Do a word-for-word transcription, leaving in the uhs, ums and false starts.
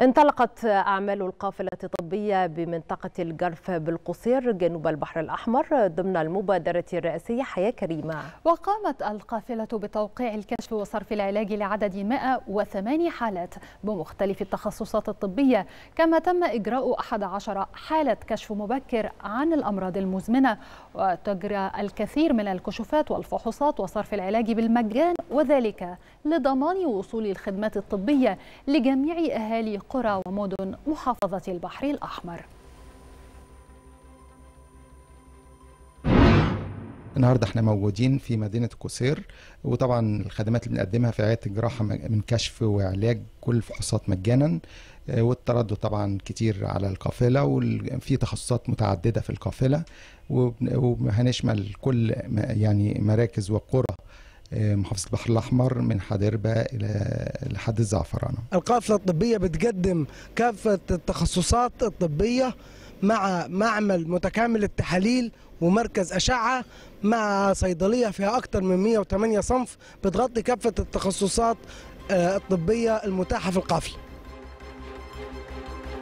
انطلقت أعمال القافلة الطبية بمنطقة الجرف بالقصير جنوب البحر الأحمر ضمن المبادرة الرئاسية حياة كريمة. وقامت القافلة بتوقيع الكشف وصرف العلاج لعدد مئة وثمانية حالات بمختلف التخصصات الطبية، كما تم إجراء أحد عشر حالة كشف مبكر عن الأمراض المزمنة، وتجرى الكثير من الكشوفات والفحوصات وصرف العلاج بالمجان، وذلك لضمان وصول الخدمات الطبية لجميع أهالي قرى ومدن محافظة البحر الأحمر. النهارده احنا موجودين في مدينه القصير، وطبعا الخدمات اللي بنقدمها في عياده الجراحه من كشف وعلاج، كل الفحوصات مجانا، والتردد طبعا كتير على القافله، وفي تخصصات متعدده في القافله، وهنشمل كل يعني مراكز وقرى محافظه البحر الاحمر من حدربه الى لحد الزعفرانه. القافله الطبيه بتقدم كافه التخصصات الطبيه مع معمل متكامل التحاليل ومركز أشعة مع صيدلية فيها أكثر من مئة وثمانية صنف بتغطي كافة التخصصات الطبية المتاحة في القافلة.